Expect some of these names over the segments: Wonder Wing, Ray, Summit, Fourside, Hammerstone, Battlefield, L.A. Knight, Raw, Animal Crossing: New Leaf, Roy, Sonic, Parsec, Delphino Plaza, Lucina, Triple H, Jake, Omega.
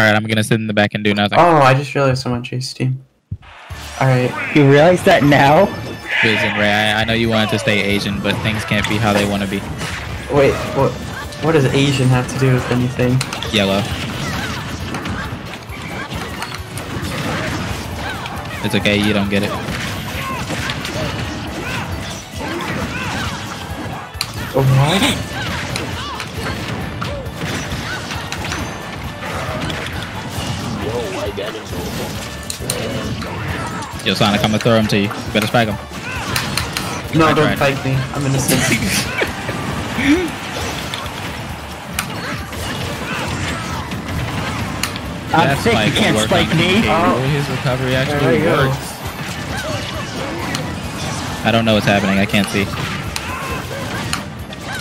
Alright, I'm gonna sit in the back and do nothing. Oh, I just realized someone chased you. Alright. You realize that now? Listen, Ray, I know you wanted to stay Asian, but things can't be how they want to be. Wait, what does Asian have to do with anything? Yellow. It's okay, you don't get it. What? Yo, Sonic, I'm gonna throw him to you. Better spike him. No, don't spike me. I'm innocent. I'm sick, you can't spike me. Oh. His recovery actually works. I don't know what's happening. I can't see.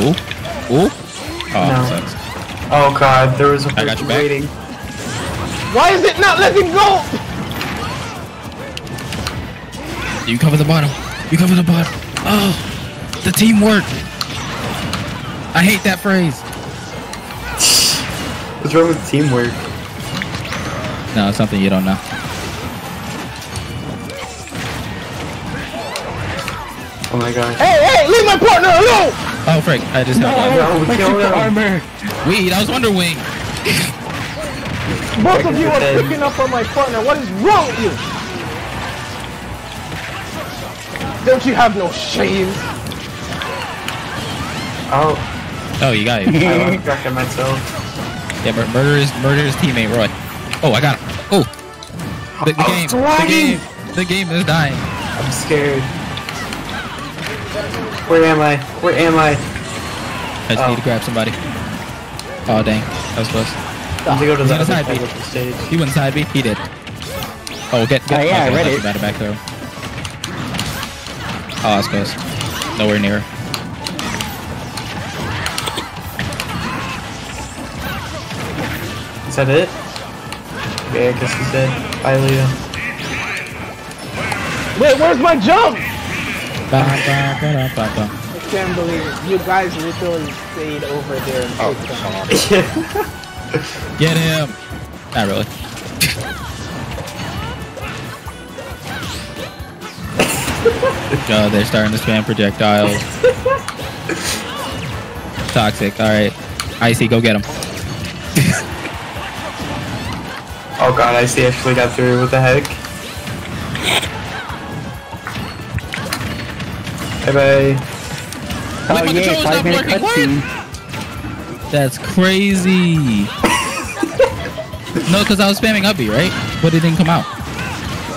Ooh. Ooh. Oh, no. Sucks. Oh, God. There was a person waiting. Why is it not letting go? You cover the bottom. You cover the bottom. Oh, the teamwork. I hate that phrase. What's wrong with teamwork? No, it's something you don't know. Oh my gosh. Hey, leave my partner alone! Oh, frick. I just had armor. Weed, I was Wonder Wing. Both of you are picking up on my partner. What is wrong with you? Don't you have no shame? Oh. Oh, you got it. I was cracking myself. Yeah, but murder his teammate, Roy. Oh, I got him. Oh. The game is dying. I'm scared. Where am I? Where am I? I just need to grab somebody. Oh, dang. That was close. To go to the side B. Stage. He went side B. He did. Oh, get. Oh, yeah, I read it. Back throw. Oh, that's close. Nowhere near. Is that it? Okay, I guess he's dead. Bye, Leo. Wait, where's my jump? I can't believe it. You guys literally stayed over there and took them off. Get him! Not really. God, they're starting to spam projectiles. Toxic, alright. Icy, go get him. Oh god, Icy actually got through, what the heck? Bye bye. Oh wait, yeah, 5 minute cutscene. That's crazy. No, because I was spamming up B, right? But it didn't come out.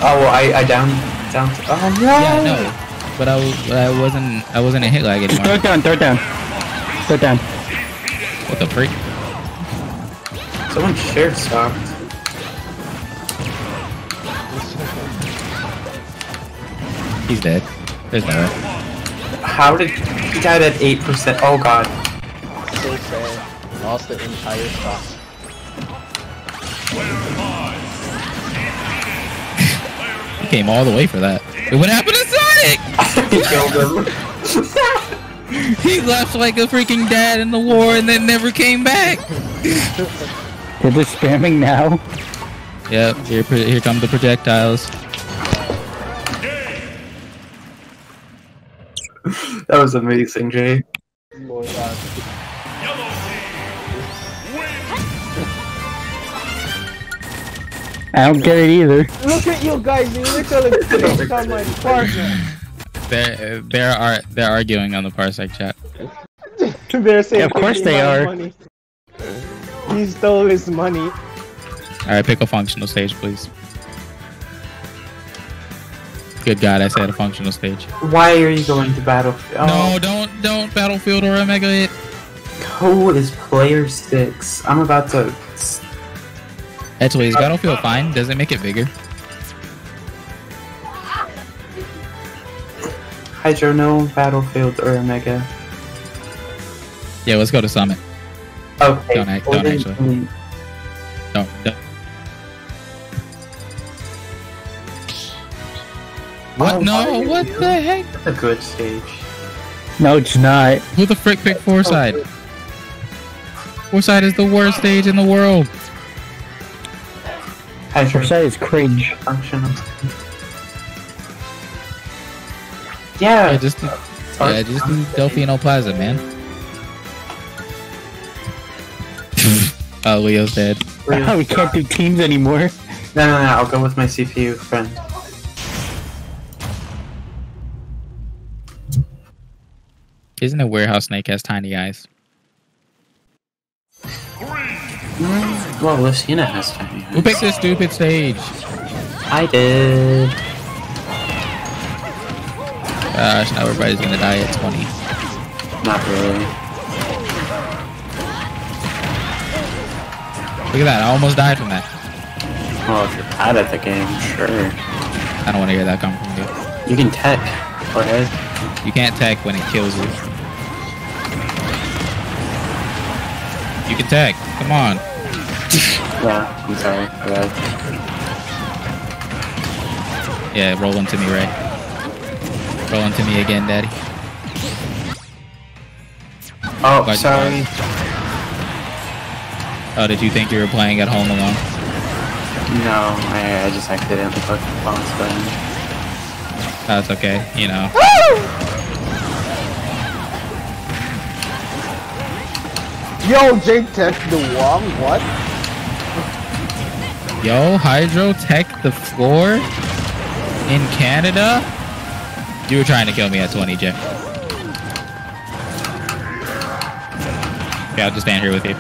Oh, well, I down. Oh no. Yeah, no. But I wasn't a hit lag anymore. Third down. What the freak? Someone share stopped. He's dead. There's no way. How did he died at 8%? Oh god. So sad. Lost the entire stock. He came all the way for that. What happened to Sonic? He killed him. He left like a freaking dad in the war and then never came back. They're just spamming now. Yep. Here come the projectiles. That was amazing, Jay. Lord, I don't get it either. Look at you guys, you literally pissed on my partner. They're arguing on the Parsec chat. They're saying, yeah, of course they are. Money. He stole his money. Alright, pick a functional stage, please. Good god, I said a functional stage. Why are you going to Battlefield? Oh. No, don't Battlefield or Omega it. Code is player 6. I'm about to... Actually, is Battlefield fine? Does it make it bigger? Hydro, no Battlefield or Omega. Yeah, let's go to Summit. Okay. Don't. What? Oh, no, what the heck? That's a good stage. No, it's not. Who the frick picked Fourside? Fourside is the worst stage in the world. Fourside is cringe. Functional. Yeah. I just need Delphino Plaza, man. Oh, Leo's dead. Oh, we can't do teams anymore. No, no, no, I'll go with my CPU friend. Isn't a warehouse snake has tiny eyes? Well, Lucina has tiny eyes. Who picked this stupid stage? I did. Gosh, now everybody's gonna die at 20. Not really. Look at that, I almost died from that. Well, if you're bad at the game, sure. I don't want to hear that come from you. You can tech. Go ahead. You can't tech when it kills you. You can tech. Come on. Yeah, I'm sorry. Go ahead. Yeah, roll into me, Ray. Roll into me again, Daddy. Oh, glad sorry. Oh, did you think you were playing at home alone? No, I just accidentally clicked the bounce button. That's okay, you know. Woo! Yo, Jake tech the wall, what? Yo, Hydro tech the floor in Canada? You were trying to kill me at 20, Jake. Okay, I'll just stand here with you.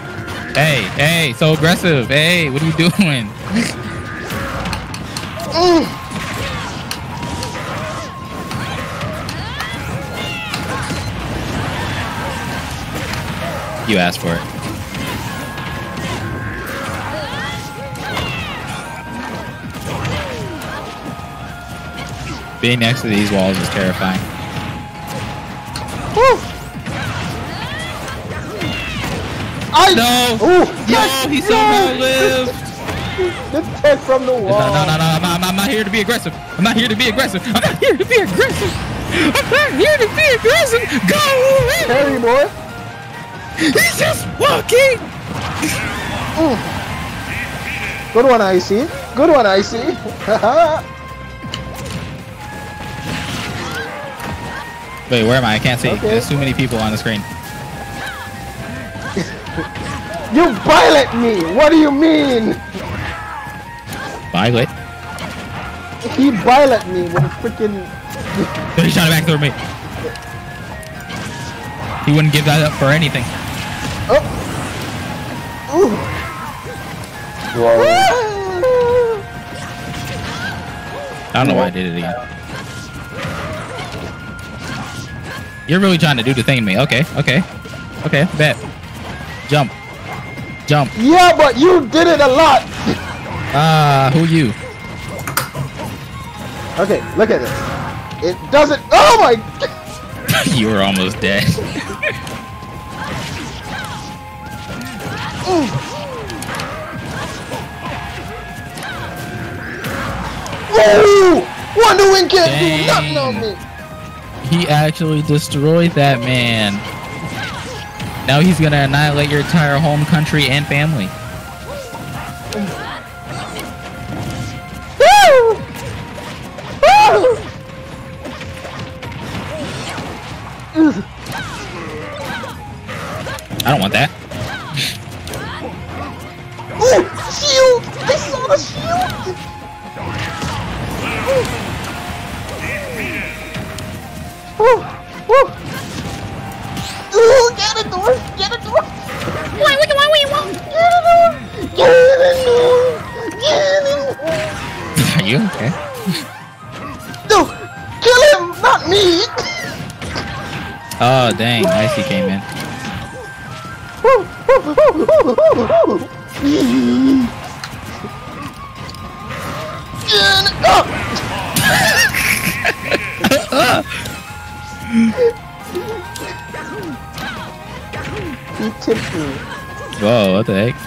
Hey, hey, so aggressive. Hey, what are you doing? You asked for it. Being next to these walls is terrifying. Woo! No! Ooh, no! He somehow lived! That's tech from the wall. No, no, no, I'm not here to be aggressive. I'm not here to be aggressive. I'm not here to be aggressive. I'm not here to be aggressive. Go away! Harry, boy. He's just walking! Ooh. Good one, Icy. Good one, Icy. Wait, where am I? I can't see. Okay. There's too many people on the screen. You violet me! What do you mean? Violet? He violet me with a freaking... He shot it back through me. He wouldn't give that up for anything. Oh! Ooh! Whoa. I don't know why I did it again. You're really trying to do the thing to me. Okay, okay. Okay, bet. Jump. Jump. Yeah, but you did it a lot. Who you? Okay, look at this. It doesn't. Oh my! You were almost dead. Ooh! Wonder Wing can't do nothing on me. He actually destroyed that man. Now he's gonna annihilate your entire home country and family. Woo! Woo! I don't want that. Ooh, shield! I saw the shield! Ooh. Ooh. Ooh, get a door! Get a door! Why? What do I want? Get a door! Get a door! Get a door! Are you okay? No! Kill him! Not me! Oh, dang. Icy came in. He tipped me. Whoa, what the heck?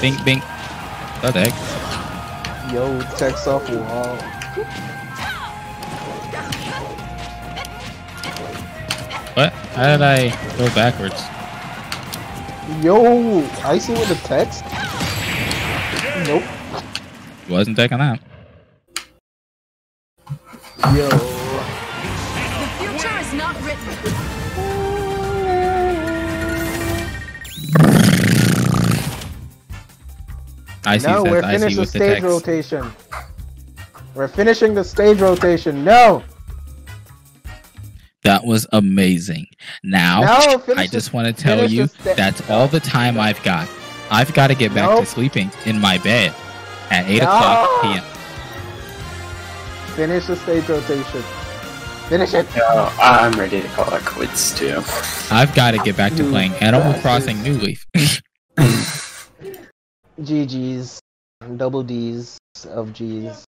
Bink, bink. What the heck? Yo, tech's off the wall. What? How did I go backwards? Yo, I see with the text. Nope. Wasn't taking that. Yo. The future is not written. I see. No, we're finished the stage rotation. We're finishing the stage rotation. No. That was amazing. Now I just want to tell you that's all the time I've got. I've got to get back to sleeping in my bed at 8 o'clock p.m. Finish the stage rotation. Finish it. No, I'm ready to call it quits too. I've got to get back to playing Animal Crossing New Leaf. GGs. Double Ds of Gs.